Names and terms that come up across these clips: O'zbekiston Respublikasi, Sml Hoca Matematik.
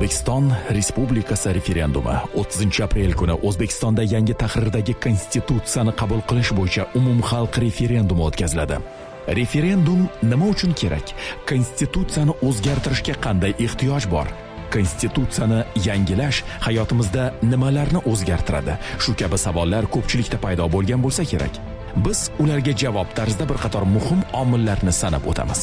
O'zbekiston Respublikasi referendumi 30 aprel kuni O'zbekistonda yangi tahrirdagi konstitutsiyani qabul qilish bo'yicha umumxalq referendumi o'tkaziladi. Referendum nima uchun kerak? Konstitutsiyani o'zgartirishga qanday ehtiyoj bor? Konstitutsiyani yangilash hayotimizda nimalarni o'zgartiradi? Shu kabi savollar ko'pchilikda paydo bo'lgan bo'lsa kerak. Biz ularga javob tarzda bir qator muhim omillarni sanab o'tamiz.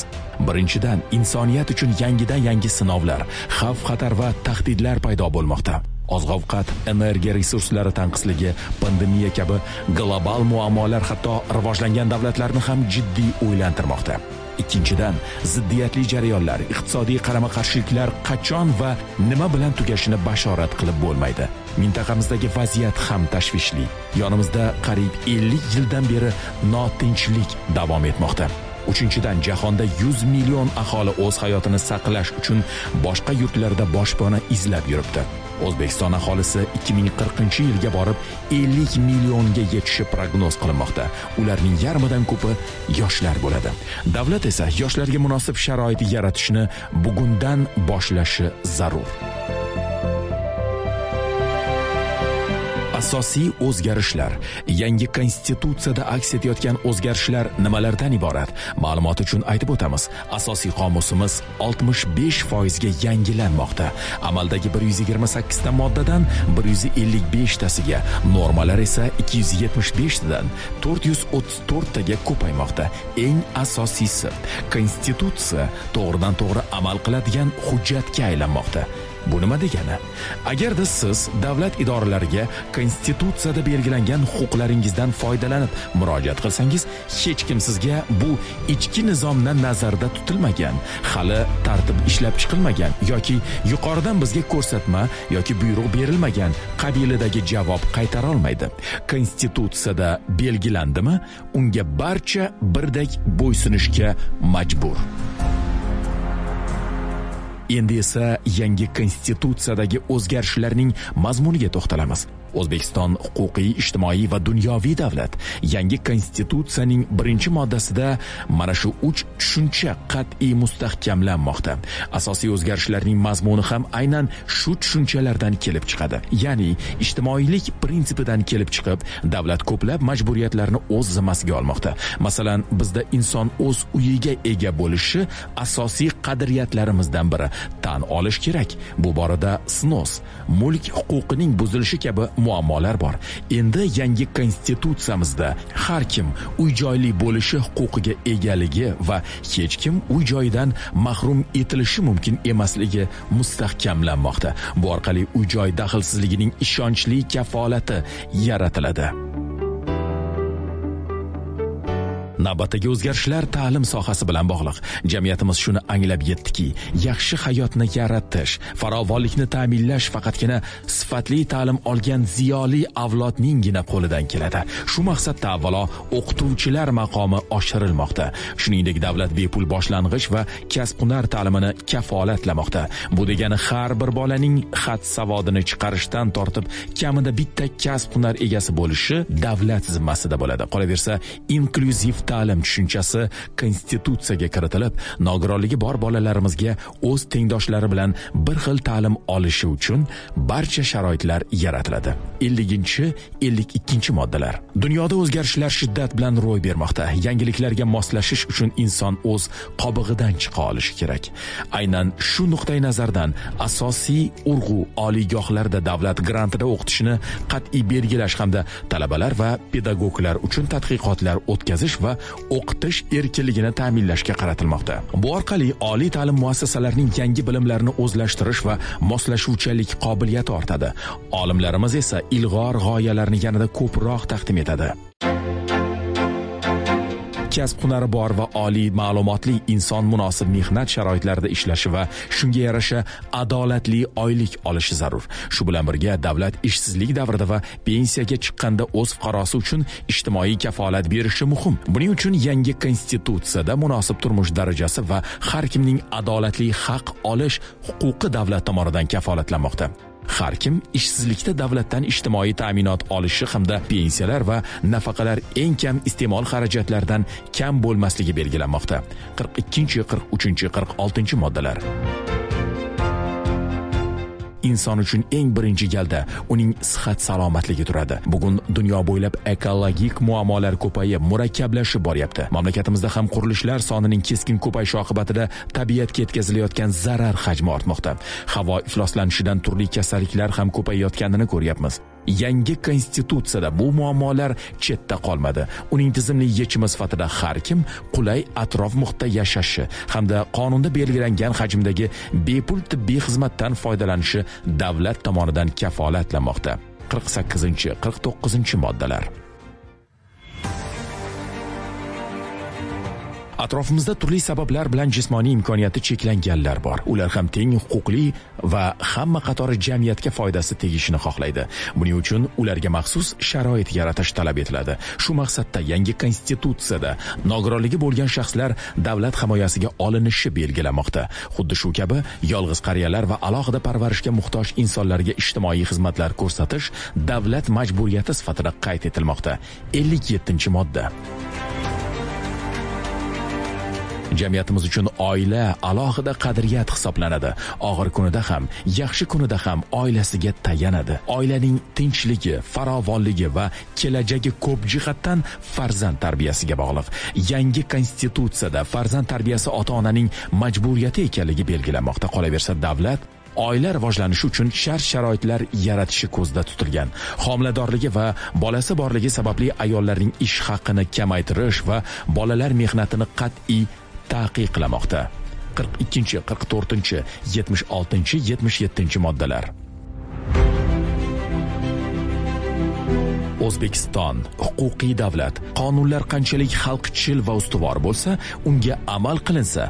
Birinchidan, insoniyat uchun yangidan yangi sinovlar, xavf-xatar va tahdidlar paydo bo'lmoqda. Oziq-ovqat, energiya resurslari tanqisligi, pandemiya kabi global muammolar hatto rivojlangan davlatlarni ham jiddiy o'ylantirmoqda. Ikkinchidan, ziddiyatli jarayonlar, iqtisodiy qarama-qarshiliklar qachon va nima bilan tugashini bashorat qilib bo'lmaydi. Mintaqamizdagi vaziyat ham tashvishli. Yonimizda qariyb 50 yildan beri notinchlik davom etmoqda. Uchinchidan, jahonda 100 million aholi o'z hayotini saqlash uchun boshqa yurtlarda boshpana izlab yuribdi. O'zbekiston aholisi 2040-yilga borib 50 millionga yetishi prognoz qilinmoqda. Ularning yarmidan ko'pi yoshlar bo'ladi. Davlat esa yoshlarga munosib sharoit yaratishni bugundan boshlashi zarur. Asosiy o'zgarishlar. Yangi konstitutsiyada aks etayotgan o'zgarishlar nimalardan iborat? Ma'lumot uchun aytib o'tamiz. Asosiy qomusimiz 65% ga yangilanmoqda. Amaldagi 128 ta moddadan 155 tasiga, normalar esa 275 tadan 434 taga ko'paymoqda. Eng asosiysi, konstitutsiya to'g'ridan-to'g'ri amal qiladigan hujjatga aylanmoqda. Bu nima degani? Agarda siz davlat idoralariga konstitutsiyada belgilangan huquqlaringizdan foydalanib murojaat qilsangiz, hech kim sizga bu ichki nizomdan nazarda tutilmagan, hali tartib ishlab chiqilmagan yoki yuqoridan bizga ko'rsatma yoki buyruq berilmagan qabilidagi javob qaytara olmaydi. Konstitutsiyada belgilandimi, unga barcha birdek bo'ysunishga majbur. Endi esa yangi konstitutsiyadagi o'zgarishlarning mazmuniga to'xtalamiz. O'zbekiston huquqiy, ijtimoiy va dunyoviy davlat. Yangi konstitutsiyaning 1-moddasida mana shu 3 tushuncha qat'iy mustahkamlanmoqda. Asosiy o'zgarishlarning mazmuni ham aynan shu tushunchalardan kelib chiqadi. Ya'ni ijtimoiylik prinsipidan kelib chiqib, davlat ko'plab majburiyatlarni o'z zimmasiga olmoqda. Masalan, bizda inson o'z uyiga ega bo'lishi asosiy qadriyatlarimizdan biri. Tan olish kerak. Bu borada snos, mulk huquqining buzilishi kabi muammolar bor. Endi yangi konstitutsiyamizda har kim uy joyli bo'lishi huquqiga egaligi va hech kim uy joyidan mahrum etilishi mumkin emasligi mustahkamlanmoqda. Bu orqali uy joy daxlsizligining ishonchli kafolati yaratiladi. Navbatdagi o'zgarishlar ta'lim sohasi bilan bog'liq. Jamiyatimiz shuni anglab yetdiki, yaxshi hayotni yaratish, farovonlikni ta'minlash faqatgina sifatli ta'lim olgan ziyoli avlodninggina qo'lidan keladi. Shu maqsadda avvalo o'qituvchilar maqomi oshirilmoqda. Shuningdek, davlat bepul boshlang'ich va kasb-hunar ta'limini kafolatlamoqda. Bu degani har bir bolaning xat savodini chiqarishdan tortib, kamida bitta kasb-hunar egasi bo'lishi davlat zimmasida bo'ladi. Qolaversa, inklyuziv ta'lim tushunchasi konstitutsiyaga kiritilib, nogironligi bor bolalarimizga o'z tengdoshlari bilan bir xil ta'lim olishi uchun barcha sharoitlar yaratiladi. 50-52 moddalar. Dunyoda o'zgarishlar shiddat bilan ro'y bermoqda. Yangiliklarga moslashish uchun inson o'z qobig'idan chiqa olishi kerak. Aynan shu nuqtai nazardan asosiy urg'u oliygohlarda davlat grantida o'qitishni qat'iy belgilash hamda talabalar va pedagoglar uchun tadqiqotlar o'tkazish va o'qitish erkinligini ta'minlashga qaratilmoqda. Bu orqali oliy ta'lim muassasalarining yangi bilimlarni o'zlashtirish va moslashuvchanlik qobiliyati ortadi. Olimlarimiz esa ilg'or g'oyalarni yanada ko'proq taqdim etadi. Kasb-hunari bor va oliy ma'lumotli inson munosib mehnat sharoitlarida ishlashi va shunga yarasha adolatli oylik olishi zarur. Shu bilan birga davlat ishsizlik davrida va pensiyaga chiqqanda o'z fuqarosi uchun ijtimoiy kafolat berishi muhim. Buning uchun yangi konstitutsiyada munosib turmush darajasi va har kimning adolatli haq olish huquqi davlat tomonidan kafolatlanmoqda. Har kim ishsizlikda davlatdan ijtimoiy ta'minot olishi hamda pensiyalar va nafaqalar eng kam iste'mol xarajatlaridan kam bo'lmasligi belgilanmoqda. 42-43-46 moddalar. inson uchun eng birinchi galda uning sihat salomatligi turadi. Bugun dunyo bo'ylab ekologik muammolar ko'payib, murakkablashib boryapti. Mamlakatimizda ham qurilishlar sonining keskin ko'payishi oqibatida tabiatga yetkazilayotgan zarar hajmi ortmoqda. Havo ifloslanishidan turli kasalliklar ham ko'payayotganini ko'ryapmiz. Yangi konstitutsiyada bu muammolar chetda qolmadi. Uning tizimli yechimi sifatida har kim qulay atrof-muhitda yashashi hamda qonunda belgilangan hajmdagi bepul tibbiy xizmatdan foydalanishi davlat tomonidan kafolatlanmoqda. 48-49 moddalar. Atrofimizda turli sabablar bilan jismoniy imkoniyati cheklanganlar bor. Ular ham teng huquqli va hamma qatori jamiyatga foydasi tegishini xohlaydi. Buning uchun ularga maxsus sharoit yaratish talab etiladi. Shu maqsadda yangi konstitutsiyada nogironligi bo'lgan shaxslar davlat himoyasiga olinishi belgilanmoqda. Xuddi shu kabi yolg'iz qariyalar va alohida parvarishga muhtoj insonlarga ijtimoiy xizmatlar ko'rsatish davlat majburiyati sifatida qayd etilmoqda. 57-modda. Jamiyatimiz uchun oila alohida qadriyat hisoblanadi. Og'ir kunida ham, yaxshi kunida ham oilasiga tayanadi. Oilaning tinchligi, farovonligi va kelajagi ko'p jihatdan farzand tarbiyasiga bog'liq. Yangi konstitutsiyada farzand tarbiyasi ota-onaning majburiyati ekanligi belgilanmoqda. Qolaversa, davlat oila rivojlanishi uchun shart-sharoitlar yaratishi ko'zda tutilgan. Homiladorligi va bolasi borligi sababli ayollarning ish haqini kamaytirish va bolalar mehnatini qat'iy taqiqlamoqda. 42, 44, 76, 77 moddalar. O'zbekiston huquqiy davlat. Qonunlar qanchalik xalqchil va ustuvor bo'lsa, unga amal qilinsa,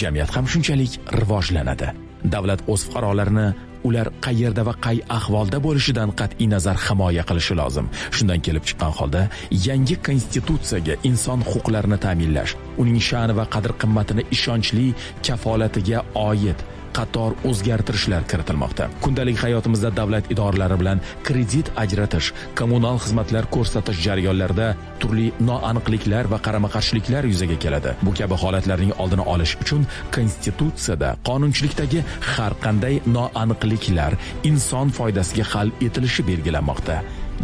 jamiyat ham shunchalik rivojlanadi. Davlat o'z fuqarolarini ular qayerda va qay ahvolda bo'lishidan qat'iy nazar himoya qilishi lozim. Shundan kelib chiqqan holda yangi konstitutsiyaga inson huquqlarini ta'minlash, uning sha'ni va qadr-qimmatini ishonchli kafolatiga oid qator o'zgartirishlar kiritilmoqda. Kundalik hayotimizda davlat idoralari bilan kredit ajratish, kommunal xizmatlar ko'rsatish jarayonlarida turli noaniqliklar va qarama-qarshiliklar yuzaga keladi. Bu kabi holatlarning oldini olish uchun konstitutsiyada, qonunchilikdagi har qanday noaniqliklar inson foydasiga hal etilishi belgilanmoqda.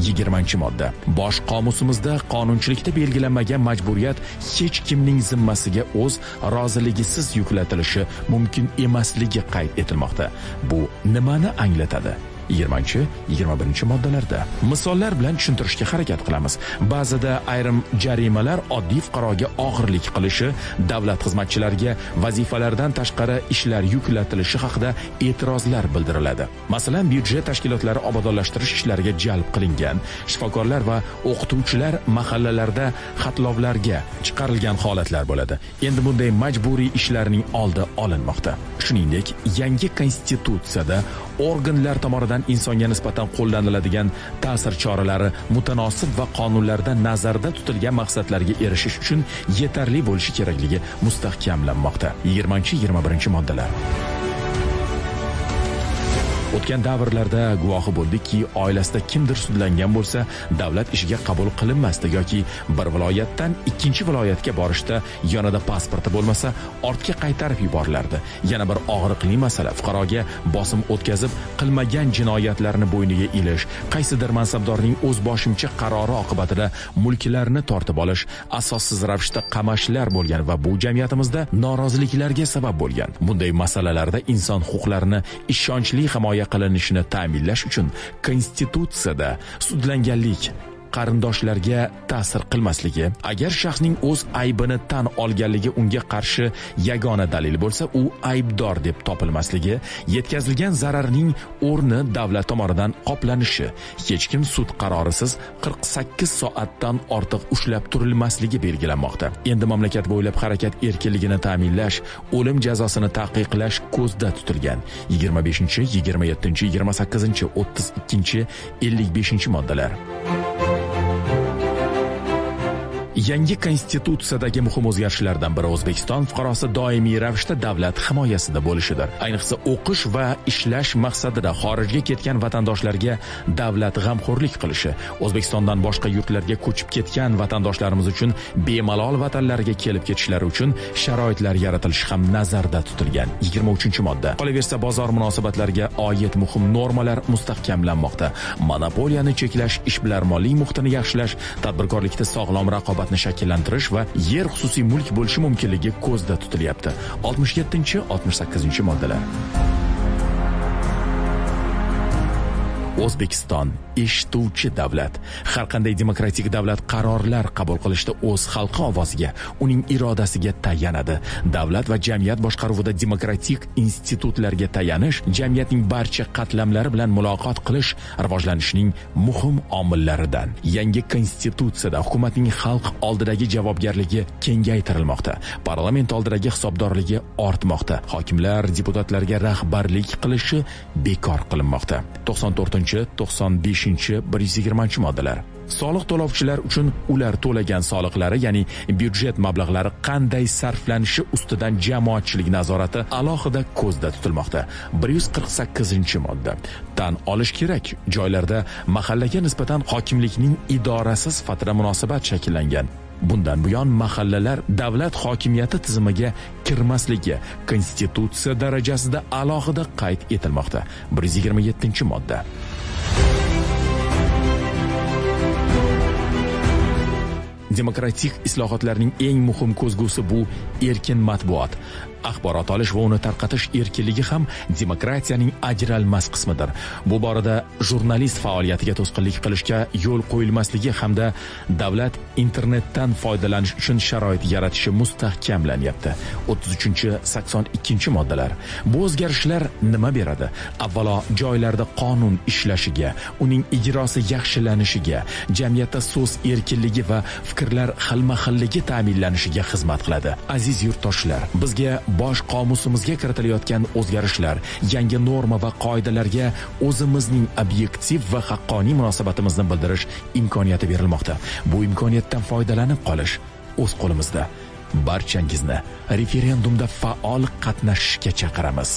20-modda. Bosh qomusimizda qonunchilikda belgilanmagan majburiyat hech kimning zimmasiga o'z roziligisiz yuklatilishi mumkin emasligi qayd etilmoqda. Bu nimani anglatadi? 20-21-moddalarda misollar bilan tushuntirishga harakat qilamiz. Ba'zida ayrim jarimalar oddiy fuqaroga og'irlik qilishi, davlat xizmatchilariga vazifalardan tashqari ishlar yuklatilishi haqida e'tirozlar bildiriladi. Masalan, byudjet tashkilotlari obodonlashtirish ishlariga jalb qilingan shifokorlar va o'qituvchilar mahallalarda xatlovlarga chiqarilgan holatlar bo'ladi. Endi bunday majburiy ishlarning oldi olinmoqda. Shuningdek, yangi konstitutsiyada organlar tomonidan insonga nisbatan qo'llaniladigan ta'sir choralari mutanosib va qonunlarda nazarda tutilgan maqsadlarga erishish uchun yetarli bo'lishi kerakligi mustahkamlanmoqda. 20-21-moddalar. O'tgan davrlarda guvohi bo'ldikki, oilasida kimdir sudlangan bo'lsa, davlat ishiga qabul qilinmasdi yoki bir viloyatdan ikkinchi viloyatga borishda yonida pasporti bo'lmasa, ortga qaytarib yuborilardi. Yana bir og'riqli masala fuqaroga bosim o'tkazib, qilmagan jinoyatlarini bo'yniga ilish, qaysidir mansabdorning o'zboshimcha qarori oqibatida mulklarini tortib olish, asossiz ravishda qamashlar bo'lgan va bu jamiyatimizda noroziliklarga sabab bo'lgan. Bunday masalalarda inson huquqlarini ishonchli himoya qilinishini ta'minlash uchun konstitutsiyada sudlanganlik qarindoshlarga ta'sir qilmasligi, agar shaxsning o'z aybini tan olganligi unga qarshi yagona dalil bo'lsa, u aybdor deb topilmasligi, yetkazilgan zararning o'rni davlat tomonidan qoplanishi, hech kim sud qarorisiz 48 soatdan ortiq ushlab turilmasligi belgilanmoqda. Endi mamlakat bo'ylab harakat erkinligini ta'minlash, o'lim jazosini taqiqlash ko'zda tutilgan. 25-27-28-32-55 moddalar. Yangi konstitutsiyadagi muhim o'zgarishlardan biri O'zbekiston fuqarosi doimiy ravishda davlat himoyasida bo'lishidir. Ayniqsa o'qish va ishlash maqsadida xorijga ketgan vatandoshlarga davlat g'amxo'rlik qilishi, O'zbekistondan boshqa yurtlarga ko'chib ketgan vatandoshlarimiz uchun bemalol vatanlariga kelib ketishlari uchun sharoitlar yaratilishi ham nazarda tutilgan. 23-modda. Qolaversa, bozor munosabatlariga oid muhim normalar mustahkamlanmoqda. Monopoliyani cheklash, ishbilarmonlik muhitini yaxshilash, tadbirkorlikda sog'lom raqobatni shakllantirish va yer xususiy mulk bo'lishi mumkinligi ko'zda tutilyapti. 67-68-moddalar. O'zbekiston eshituvchi davlat. Har qanday demokratik davlat qarorlar qabul qilishda o'z xalqi ovoziga, uning irodasiga tayanadi. Davlat va jamiyat boshqaruvida demokratik institutlarga tayanish, jamiyatning barcha qatlamlari bilan muloqot qilish rivojlanishning muhim omillaridan. Yangi konstitutsiyada hukumatning xalq oldidagi javobgarligi kengaytirilmoqda. Parlament oldidagi hisobdorligi ortmoqda. Hokimlar deputatlarga rahbarlik qilishi bekor qilinmoqda. 94-95-120-moddalar. Soliq to'lovchilar uchun ular to'lagan soliqlari, ya'ni byudjet mablag'lari qanday sarflanishi ustidan jamoatchilik nazorati alohida ko'zda tutilmoqda. 148-modda. Tan olish kerak, joylarda mahallaga nisbatan hokimlikning idorasi sifatida munosabat shakllangan. Bundan buyon mahallalar davlat hokimiyati tizimiga kirmasligi konstitutsiya darajasida alohida qayd etilmoqda. 127-modda. Demokratik islohotlarning eng muhim ko'zgusi bu erkin matbuot. Axborot olish va uni tarqatish erkinligi ham demokratiyaning ajralmas qismidir. Bu borada jurnalist faoliyatiga to'sqinlik qilishga yo'l qo'yilmasligi hamda davlat internetdan foydalanish uchun sharoit yaratishi mustahkamlanyapti. 33-82-moddalar. Bu o'zgarishlar nima beradi? Avvalo, joylarda qonun ishlashiga, uning ijrosi yaxshilanishiga, jamiyatda so'z erkinligi va fikrlar xilma-xilligi ta'minlanishiga xizmat qiladi. Aziz yurtdoshlar, bizga bosh qomusimizga kiritilayotgan o'zgarishlar, yangi norma va qoidalarga o'zimizning obyektiv va haqqoniy munosabatimizni bildirish imkoniyati berilmoqda. Bu imkoniyatdan foydalanib qolish o'z qo'limizda. Barchangizni referendumda faol qatnashishga chaqiramiz.